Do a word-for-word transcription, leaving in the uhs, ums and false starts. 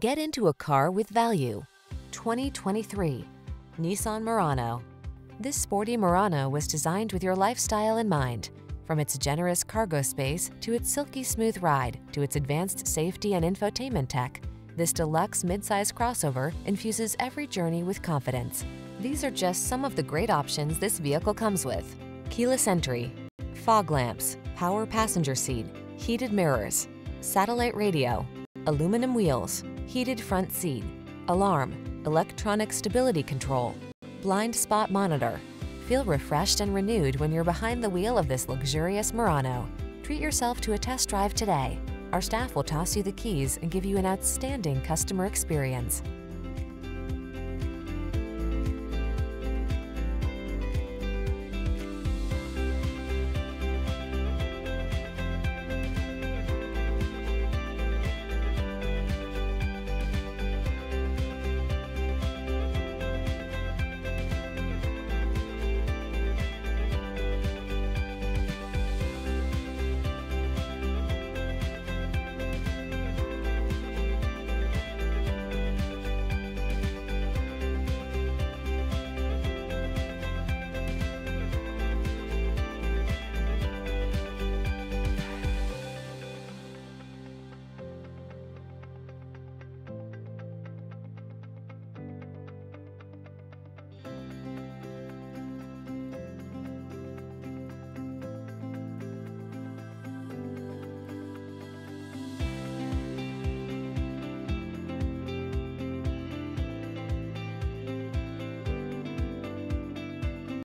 Get into a car with value. twenty twenty-three Nissan Murano. This sporty Murano was designed with your lifestyle in mind. From its generous cargo space to its silky smooth ride to its advanced safety and infotainment tech, this deluxe midsize crossover infuses every journey with confidence. These are just some of the great options this vehicle comes with: keyless entry, fog lamps, power passenger seat, heated mirrors, satellite radio, aluminum wheels, heated front seat, alarm, electronic stability control, blind spot monitor. Feel refreshed and renewed when you're behind the wheel of this luxurious Murano. Treat yourself to a test drive today. Our staff will toss you the keys and give you an outstanding customer experience.